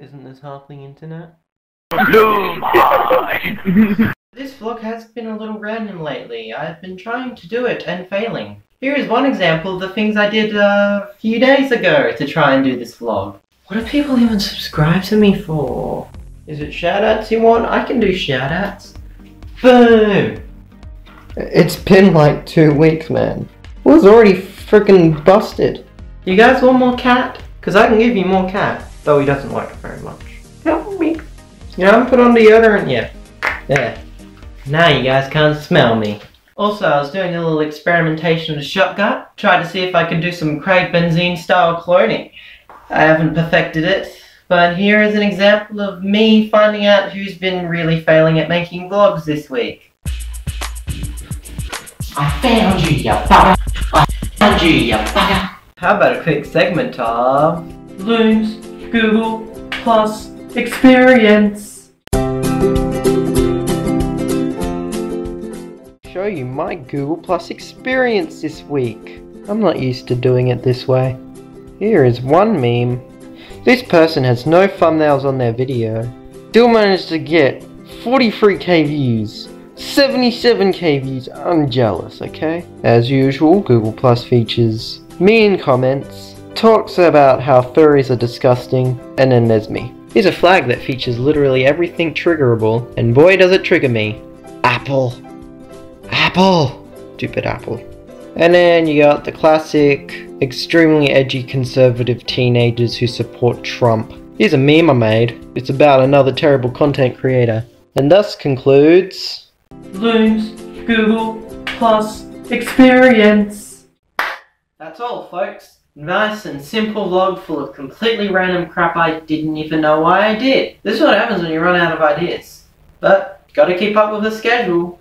Isn't this half the internet? Bloom high! This vlog has been a little random lately. I've been trying to do it and failing. Here is one example of the things I did a few days ago to try and do this vlog. What do people even subscribe to me for? Is it shoutouts you want? I can do shoutouts. Boom! It's been like 2 weeks, man. It was already freaking busted. You guys want more cat? Because I can give you more cat. Though he doesn't like it very much. Help me. You know, I haven't put on deodorant yet. There. Now you guys can't smell me. Also, I was doing a little experimentation with Shotgun. Tried to see if I could do some Craig Benzine style cloning. I haven't perfected it, but here is an example of me finding out who's been really failing at making vlogs this week. I found you, you bugger! I found you, you bugger! How about a quick segment of... Loom's Google Plus Experience! Show you my Google Plus experience this week. I'm not used to doing it this way. Here is one meme. This person has no thumbnails on their video. Still managed to get 43k views. 77k views. I'm jealous, okay? As usual, Google Plus features mean comments, talks about how furries are disgusting, and then there's me. Here's a flag that features literally everything triggerable, and boy does it trigger me. Apple. Apple. Stupid Apple. And then you got the classic, extremely edgy conservative teenagers who support Trump. Here's a meme I made. It's about another terrible content creator. And thus concludes... Loom's Google Plus Experience! That's all, folks. Nice and simple vlog full of completely random crap I didn't even know why I did. This is what happens when you run out of ideas. But, gotta keep up with the schedule.